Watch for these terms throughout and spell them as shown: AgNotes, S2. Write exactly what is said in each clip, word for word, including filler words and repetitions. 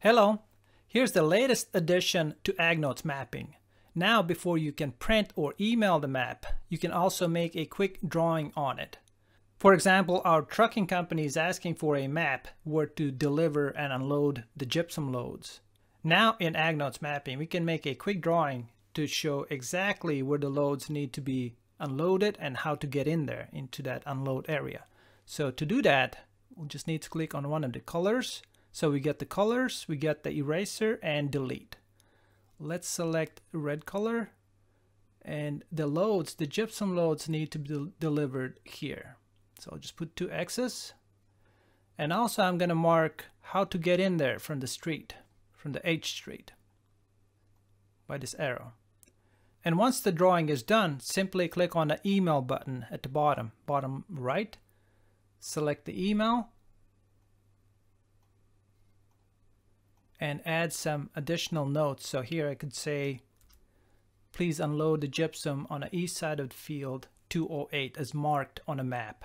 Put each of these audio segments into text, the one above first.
Hello, here's the latest addition to AgNotes mapping. Now, before you can print or email the map, you can also make a quick drawing on it. For example, our trucking company is asking for a map where to deliver and unload the gypsum loads. Now in AgNotes mapping, we can make a quick drawing to show exactly where the loads need to be unloaded and how to get in there, into that unload area. So to do that, we'll just need to click on one of the colors. So we get the colors, we get the eraser and delete. Let's select red color, and the loads, the gypsum loads need to be del delivered here. So I'll just put two X's, and also I'm going to mark how to get in there from the street, from the H street, by this arrow. And once the drawing is done, simply click on the email button at the bottom, bottom right, select the email, and add some additional notes. So here I could say, please unload the gypsum on the east side of the field two oh eight as marked on a map.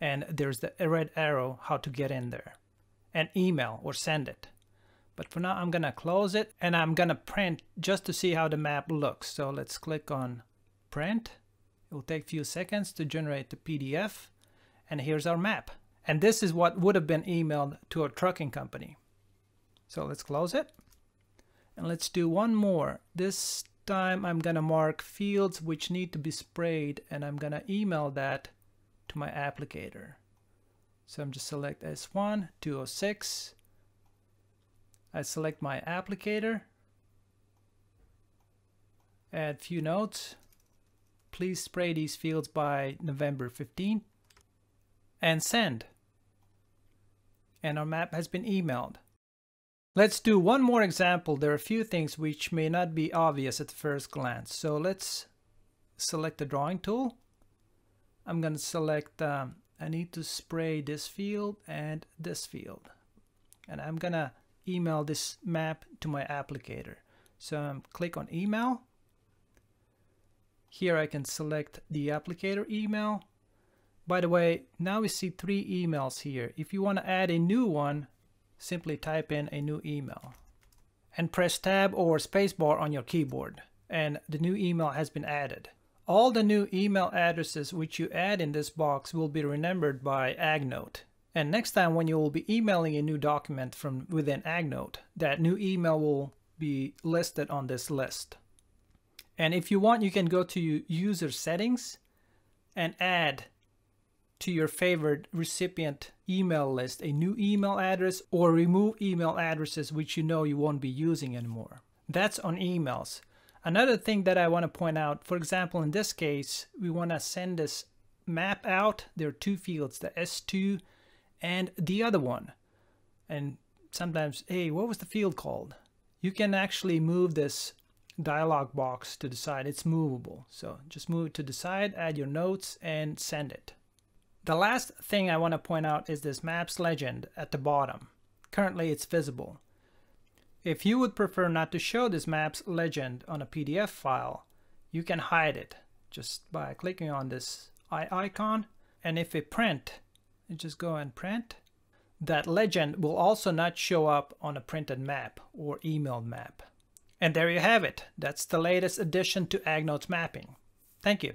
And there's the red arrow how to get in there. And email or send it. But for now I'm gonna close it and I'm gonna print just to see how the map looks. So let's click on print. It will take a few seconds to generate the P D F. And here's our map. And this is what would have been emailed to our trucking company. So let's close it and let's do one more. This time I'm gonna mark fields which need to be sprayed, and I'm gonna email that to my applicator. So I'm just select S one two oh six. I select my applicator, add few notes. Please spray these fields by November fifteenth, and send. And our map has been emailed. Let's do one more example. There are a few things which may not be obvious at first glance. So let's select the drawing tool. I'm going to select, um, I need to spray this field and this field. And I'm going to email this map to my applicator. So um, click on email. Here I can select the applicator email. By the way, now we see three emails here. If you want to add a new one, simply type in a new email and press tab or spacebar on your keyboard, and the new email has been added. All the new email addresses which you add in this box will be remembered by AgNote. And next time when you will be emailing a new document from within AgNote, that new email will be listed on this list. And if you want, you can go to user settings and add to your favorite recipient email list a new email address, or remove email addresses which you know you won't be using anymore. That's on emails. Another thing that I want to point out, for example, in this case, we want to send this map out. There are two fields, the S two and the other one. And sometimes, hey, what was the field called? You can actually move this dialog box to the side. It's movable. So just move it to the side, add your notes, and send it. The last thing I want to point out is this maps legend at the bottom. Currently it's visible. If you would prefer not to show this maps legend on a P D F file, you can hide it just by clicking on this eye icon. And if we print, you just go and print, that legend will also not show up on a printed map or emailed map. And there you have it. That's the latest addition to AgNotes mapping. Thank you.